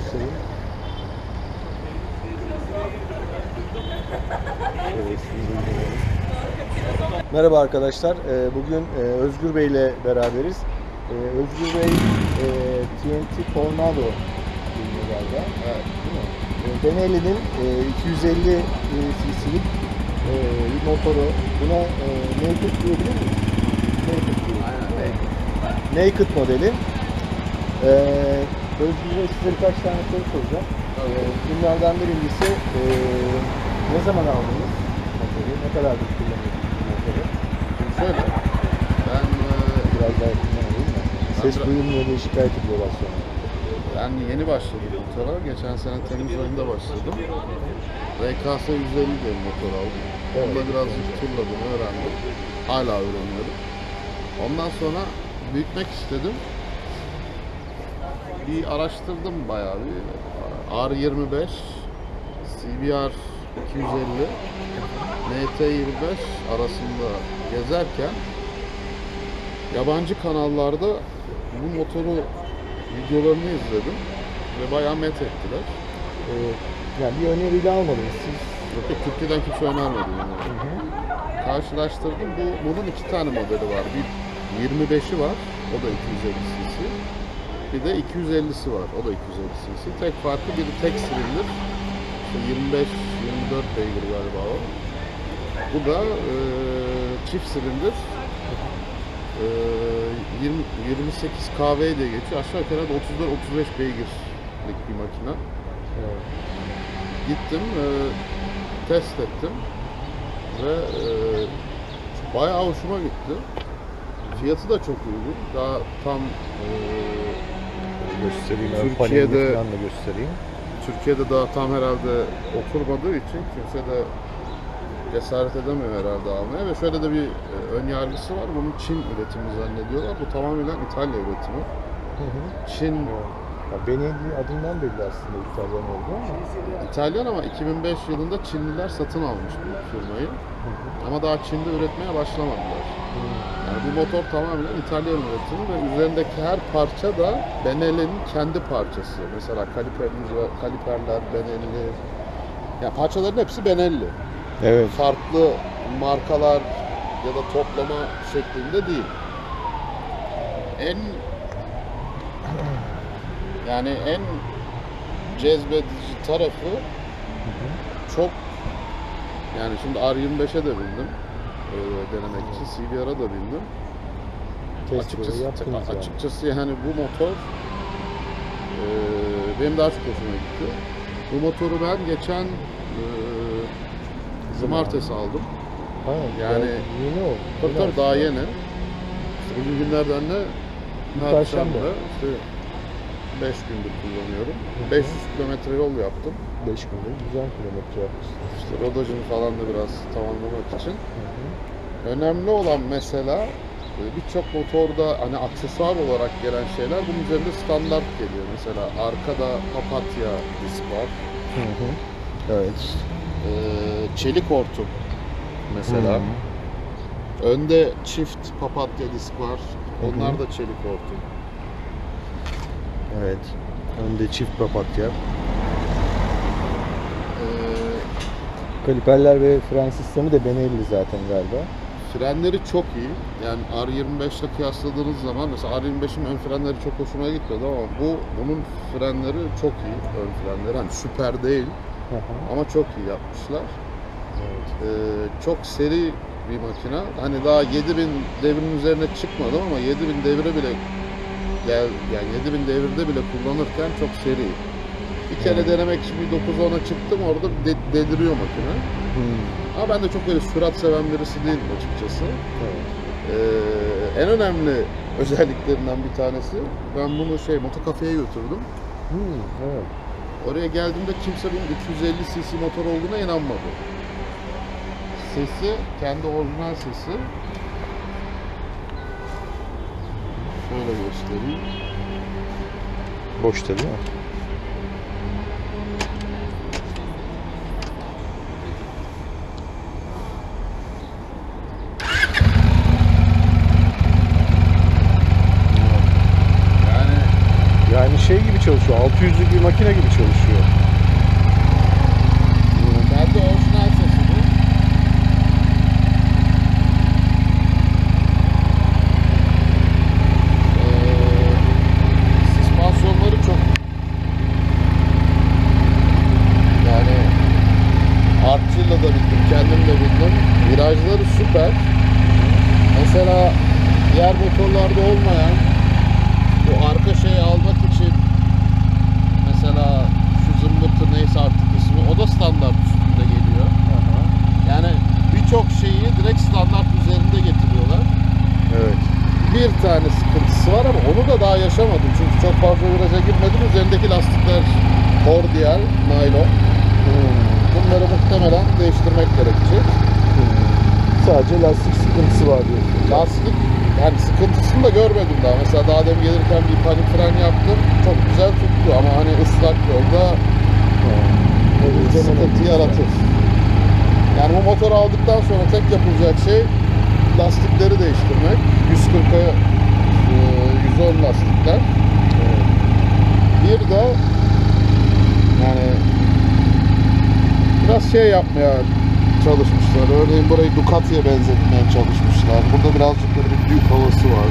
göstereyim. Merhaba arkadaşlar. Bugün Özgür Bey ile beraberiz. Özgür Bey TNT Tornado galiba. Evet, değil mi? Deneli'nin 250 cc'lik bir motoru. Buna naked diyebilir miyiz? Naked modeli. Özgür Bey, size birkaç tane soru soracağım. Bunlardan birincisi ne zaman aldınız motoru? Ne kadar kullanıyorsunuz motoru? Şöyle, ben biraz daha kullanıyorum da. Ses duyulmuyor diye şikayet ediyorlar sonra. Ben yeni başladım motora. Geçen sene Temmuz ayında başladım. RKS 150 diye bir motor aldım. Evet. Onda birazcık turladığımı öğrendim. Hala öğreniyorum. Ondan sonra büyütmek istedim. Bir araştırdım bayağı bir. R25, CBR 250, NT25 arasında gezerken yabancı kanallarda bu motoru videolarını izledim ve bayağı met ettiler. Yani bir öneriyle almadınız siz? Yok, Türkiye'den kimse önermedi yani. Karşılaştırdım. Bunun iki tane modeli var. Bir 25'i var, o da 250 cc. Bir de 250'si var, o da 250 cc. Tek farklı, biri tek silindir, 25-24 beygir galiba o. Bu da çift silindir, 28 kW diye geçiyor. Aşağı yukarı 34-35 beygirlik bir makine. Evet. Gittim, test ettim ve bayağı hoşuma gitti. Fiyatı da çok uygun. Daha tam göstereyim. Türkiye'de da göstereyim. Türkiye'de daha tam herhalde oturmadığı için kimse de cesaret edemiyor herhalde almaya ve şöyle de bir önyargısı var. Bunun Çin üretimi zannediyorlar. Bu tamamen İtalya üretimi. Çin. Ya benim adından belli aslında İtalyan oldu ama. İtalyan ama 2005 yılında Çinliler satın almış bu firmayı. Ama daha Çin'de üretmeye başlamadılar. Yani bu motor tamamen İtalyan üretimi ve üzerindeki her parça da Benelli'nin kendi parçası. Mesela kaliperler Benelli. Yani parçaların hepsi Benelli. Evet. Farklı markalar ya da toplama şeklinde değil. En cezbedici tarafı çok, yani şimdi R25'e de bindim denemek için, CBR'a da bindim. Açıkçası yani bu motor benim daha çok hoşuma gitti. Bu motoru ben geçen cumartesi aldım. Yani yeni oldu. Tabii daha yeni. Bugün günlerden de Perşembe. 5 gündür kullanıyorum. 500 kilometre yol yaptım. 5 günde güzel kilometre yapmışsın. İşte rodajını falan da biraz tamamlamak için. Önemli olan mesela birçok motorda hani aksesuar olarak gelen şeyler bunun üzerinde standart geliyor. Mesela arkada papatya disk var. Evet. Çelik hortum mesela. Önde çift papatya disk var. Onlar da çelik hortum. Evet. Önde çift papatya. Kaliperler ve fren sistemi de Benelli zaten galiba. Frenleri çok iyi. Yani R25'le kıyasladığınız zaman mesela R25'in ön frenleri çok hoşuma gitmedi ama bunun frenleri çok iyi. Ön frenleri hani süper değil ama çok iyi yapmışlar. Evet. Çok seri bir makine. Hani daha 7000 devrin üzerine çıkmadım ama 7000 devre bile yani 7000 devirde bile kullanırken çok seri. Bir kere denemek için bir 9-10'a çıktım, orada deliriyor makine. Ama ben de çok böyle sürat seven birisi değilim açıkçası. En önemli özelliklerinden bir tanesi, ben bunu motokafeye götürdüm. Oraya geldiğimde kimse bunun 250 cc motor olduğuna inanmadı. Sesi, kendi orijinal sesi. Şöyle göstereyim. Boş değil mi? Yani şey gibi çalışıyor. 600'lük bir makine gibi çalışıyor. Ben de orijinal sesi bu. Süspansiyonları çok. Yani artçıyla da bildim, kendim de bildim. Virajları süper. Mesela diğer motorlarda olmayan bu arka şeyi almak için mesela şu zımbırtı neyse artık ismi, o da standart üstünde geliyor. Aha. Yani birçok şeyi direkt standart üzerinde getiriyorlar. Evet. Bir tane sıkıntısı var ama onu da daha yaşamadım çünkü çok fazla viraja girmedim. Üzerindeki lastikler ordiyal, naylon. Bunları muhtemelen değiştirmek gerekecek. Sadece lastik sıkıntısı var diyor. Lastik, yani sıkıntısını da görmedim daha. Mesela daha demin gelirken bir panik fren yaptım. Çok güzel tuttu ama hani ıslak yolda sıkıntı yaratır. Yani bu motoru aldıktan sonra tek yapılacak şey lastikleri değiştirmek. 140'a 110 lastikler. Bir de yani biraz şey yapmaya çalışmışlar. Örneğin burayı Ducati'ye benzetmeye çalışmışlar. Burada birazcık böyle bir büyük havası var.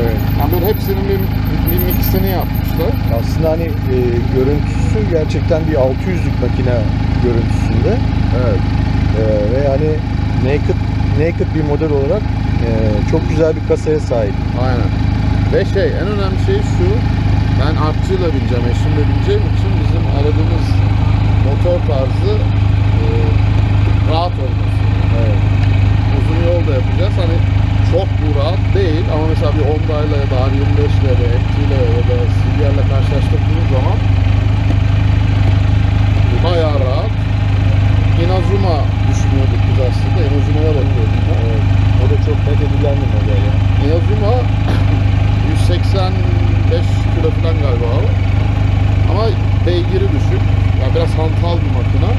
Evet. Yani böyle hepsinin bir mixini yapmışlar. Aslında hani görüntüsü gerçekten bir 600'lük makine görüntüsünde. Evet. Ve hani naked bir model olarak çok güzel bir kasaya sahip. Aynen. Ve şey, en önemli şey şu. Ben artçıyla bineceğim, eşimle bineceğim için bizim aradığımız motor tarzı rahat olması. Evet. Uzun yol da yapacağız. Hani çok bu rahat değil ama mesela bir Honda'yla ya da R25'le ya da MT'yle ya da CBR'le karşılaştırdığımız zaman bayağı rahat. Inazuma düşünüyorduk biz aslında. Inazuma'ya bakıyorduk. Evet. O da çok net edilen bir model ya. Inazuma 185 kilo falan galiba abi. Ama beygiri düşük. Yani biraz hantal bir makina.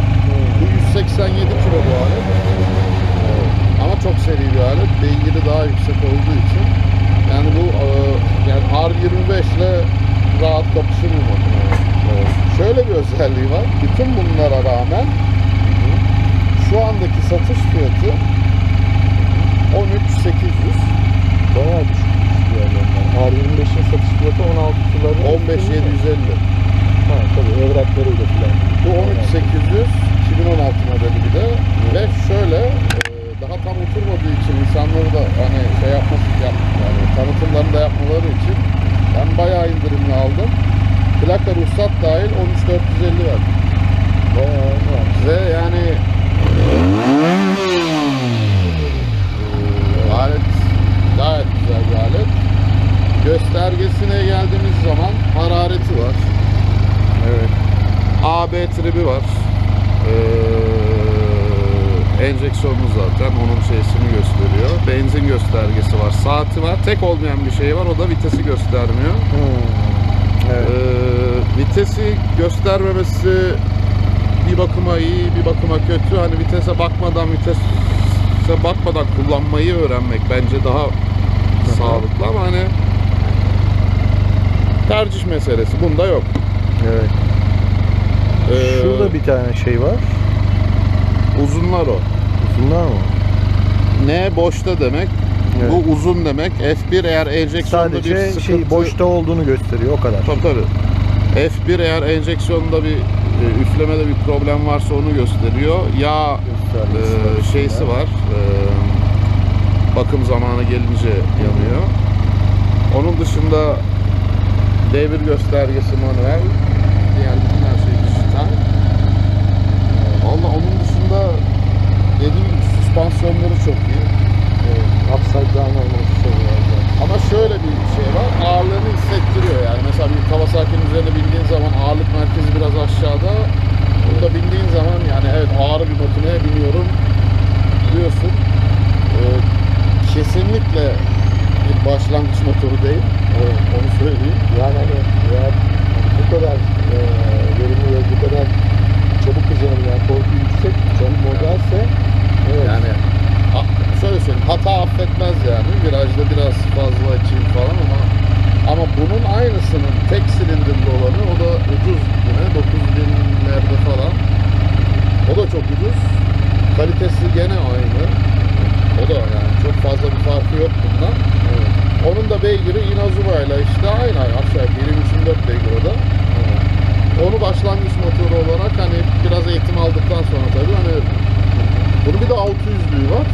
Bu 187 kilo bu alet. Ama çok seri bir alet. Beygiri daha yüksek olduğu için. Yani bu yani R25 ile rahat kapışır bir makina. Evet. Şöyle bir özelliği var. Bütün bunlara rağmen şu andaki satış fiyatı 13.800. Bayağı düşük. R25'in satış fiyatı 15.750. Ha, tabii evraklarıyla filan. Bu 13800 2016 modeli bir de. Ve şöyle daha tam oturmadığı için insanları da hani şey yapması, yani tanıtımlarını da yapmaları için ben bayağı indirimli aldım. Plaka ruhsat dahil 13450 var. Bayağı var. Ve yani alet gayet güzel bir alet. Göstergesine geldiğimiz zaman harareti var. Evet. AB tribi var. Enjeksiyonu zaten onun şeysini gösteriyor. Benzin göstergesi var. Saati var. Tek olmayan bir şey var. O da vitesi göstermiyor. Evet. Vitesi göstermemesi bir bakıma iyi, bir bakıma kötü. Hani vitese bakmadan kullanmayı öğrenmek bence daha sağlıklı ama hani tercih meselesi. Bunda yok. Evet. Şurada bir tane şey var. Uzunlar o. Uzunlar mı? Ne boşta demek. Evet. Bu uzun demek. F1 eğer enjeksiyonda bir sıkıntı... Sadece şey boşta olduğunu gösteriyor o kadar. Tabii tabii. F1 eğer enjeksiyonda bir üflemede bir problem varsa onu gösteriyor. Ya şeysi var. Bakım zamanı gelince yanıyor. Onun dışında devir göstergesi manuel. Diğer bütün her şey dijital. Valla onun dışında dediğim gibi süspansiyonları çok iyi. Upside down olması çok iyi. Ama şöyle bir şey var, ağırlığını hissettiriyor yani. Mesela bir Kawasaki'nin üzerine bindiğin zaman ağırlık merkezi biraz aşağıda. Burada bindiğin zaman yani evet ağır bir makineye biniyorum diyorsun. Kesinlikle bir başlangıç motoru değil. Evet, onu söyleyeyim. Yani hani bu kadar verimli ve bu kadar çabuk kazanımlar, korku yüksek, çabuk modelse evet. Yani şöyle söyleyeyim, hata affetmez yani. Virajda biraz fazla açayım falan ama Ama bunun aynısının tek silindirli olanı, o da ucuz yine, 9.000'lerde falan. O da çok ucuz. Kalitesi gene aynı. O da yani çok fazla bir farkı yok bundan. Evet. Onun da beygiri Inazuma ile işte aynı aşağı 1.24 beygir o da. Evet. Onu başlangıç motoru olarak hani biraz eğitim aldıktan sonra tabii hani bunun bir de 600'lüğü var.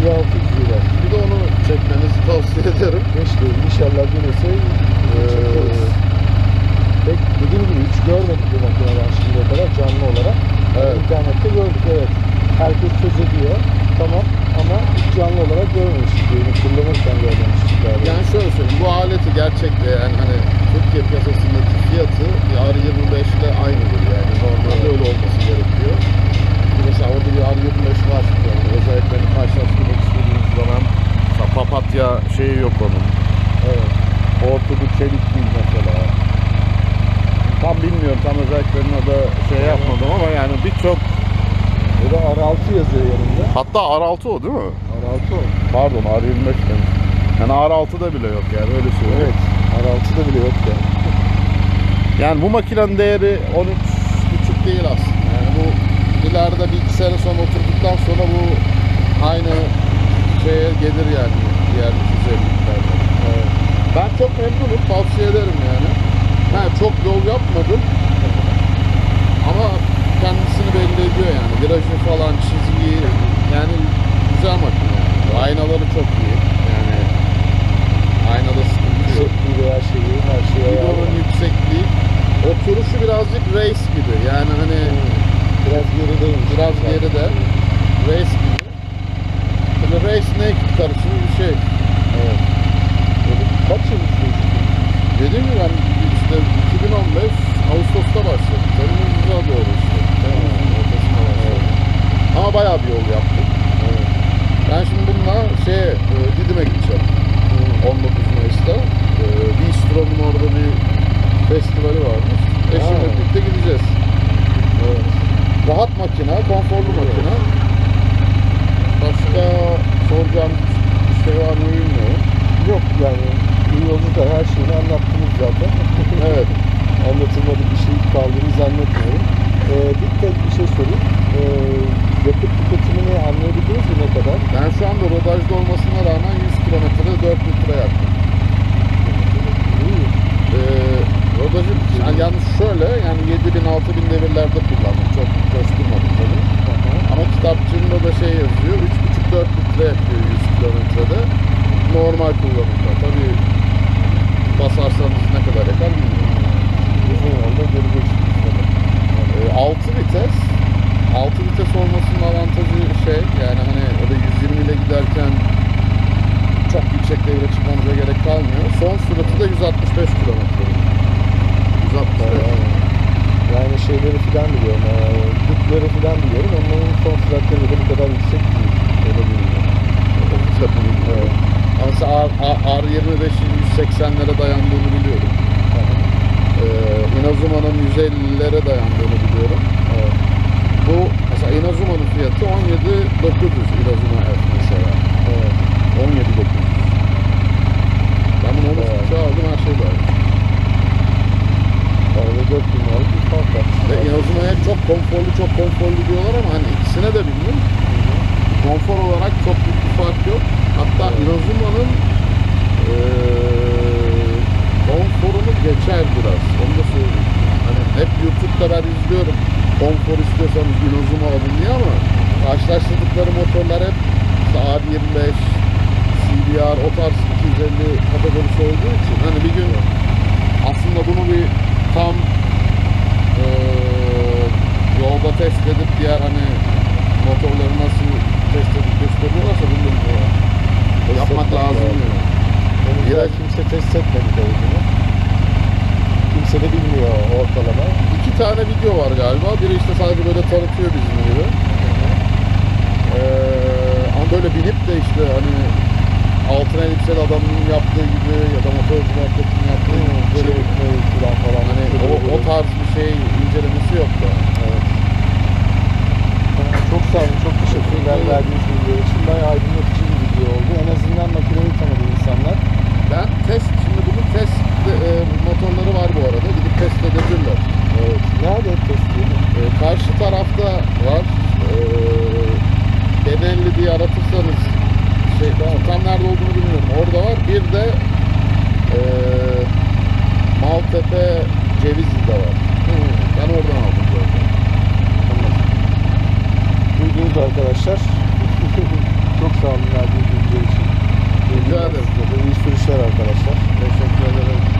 Bir 600'lüğü var. Bir de onu çekmenizi tavsiye ederim. İşte inşallah gelirse pek dediğim gibi hiç görmedik bu makineler şimdiye kadar canlı olarak. Evet. İnternette gördük, evet. Herkes söz ediyor. Tamam ama canlı olarak görmemiştik. Kullanırken görmemiştik. Yani şöyle söyleyeyim, bu aleti gerçekte yani hani Türkiye piyasasındaki fiyatı R25 ile aynıdır yani. Normalde öyle olması gerekiyor. Mesela orada bir R25 var. Yani özellikle karşılaştırmak istediğiniz zaman papatya şeyi yok onun. Evet. Orta bir çelik değil mesela. Tam bilmiyorum, tam özelliklerini de şey yapmadım ama yani birçok. O da R6 yazıyor yanında. Hatta R6 o değil mi? R6 o. Pardon, R25 demiş. Yani R6'da bile yok yani, öyle söyleyeyim. Evet, R6'da bile yok yani. Yani bu makinenin değeri 13.5 değil aslında. Yani bu ileride bir iki sene sonra oturduktan sonra bu aynı şeye gelir yani. Diğer güzelliklerde. Evet. Ben çok memnunum, tavsiye ederim yani. Yani çok yol yapmadım. Ama kendisini belli ediyor yani, virajı falan, çizgi yani güzel makine yani. Aynaları çok iyi yani, aynada sıkıntı yok, her şeyi, her şeye yani. Onun yüksekliği, oturuşu birazcık race gibi yani hani biraz geride, biraz geride race gibi. Böyle race ne karışım bir şey. Evet. Kaç yıl üstüydü? Dediğim gibi ben işte 2015 Ağustos'ta başladım, Temmuz'a doğru işte. Ama bayağı bir yol yaptık. Evet. Ben şimdi bununla Didim'e gideceğim. 19 Mayıs'ta. Bistrom'un orada bir festivali varmış. Eşimle birlikte gideceğiz. Evet. Rahat makina, konforlu makina. Başka soracağım bir şey var mı bilmiyorum. Yok yani. Yolda da her şeyini anlattınız zaten. Evet. Anlatılmadı bir şey kaldığını zannetmiyorum. Bir şey sorayım. Yakıt tüketimini anlayabildiniz mi ne kadar? Ben şu anda rodajda olmasına rağmen 100 kilometrede 4 litre yaptım. Rodajı yani yalnız şöyle yani 7.000-6.000 devirlerde kullandım. Çok koşturmadım tabii. Ama kitapçığımda da şey yazıyor, 3.5-4 litre yapıyor 100 kilometrede. Normal kullanımda. Tabii basarsanız ne kadar yakar bilmiyorum. Uzun yolda göreceksiniz. 6 vites. 6 vites olmasının avantajı şey yani hani öyle 120 ile giderken çok yüksek devre çıkmanıza gerek kalmıyor. Son süratı da 165 km. 165. Yani şeyleri filan biliyorum. Kutları filan biliyorum. Onların son süratleri de bu kadar yüksek değil. Öyle bilmiyorum. Evet. Ama R25'in 180'lere dayandığını biliyorum. Inazuma'nın 150'lere dayandığını biliyorum. Evet. Bu mesela Inazuma'nın fiyatı 17.900 Inazuma mesela. Evet. 17.900. Ben bunu uçağa aldım, her şey var. Arada 4.000 aldım, bir fark var. Ve Inazuma'ya çok konforlu, çok konforlu diyorlar ama hani ikisine de bildim. Konfor olarak çok büyük bir fark yok. Hatta Inazuma'nın konforunu geçer biraz. Onu da söyleyeyim. Hani hep YouTube'da ben izliyorum. Konfor istiyorsanız Inazuma alın diye ama karşılaştırdıkları motorlar hep R25, CBR, o tarz 250 kategorisi olduğu için hani bir gün aslında bunu bir tam yolda test edip diğer hani motorları nasıl test edip gösteriyorlarsa bunu yapmak lazım yani. Biraz kimse test etmedi tabii bunu. Kimse de bilmiyor ortalama. 2 tane video var galiba. Biri işte sadece böyle tanıtıyor bizim gibi. Ama böyle binip de işte hani altına elbiseli adamın yaptığı gibi ya da motorcu muhabbetinin yaptığı gibi böyle falan. Hani o tarz bir şey incelemesi yok da. Evet. Çok sağ olun, çok teşekkürler verdiğiniz video için. Bayağı aydınlatıcı bir video oldu. En azından makineyi tanıdı insanlar. Ben şimdi bunu Karşı tarafta var. Bedelli diye aratırsanız tam nerede olduğunu bilmiyorum. Orada var. Bir de Maltepe Cevizli'de var. Ben oradan aldım zaten. Duydunuz arkadaşlar. Çok sağ olun verdiğiniz bilgiler için. Rica ederim. İyi sürüşler arkadaşlar. Teşekkür ederim.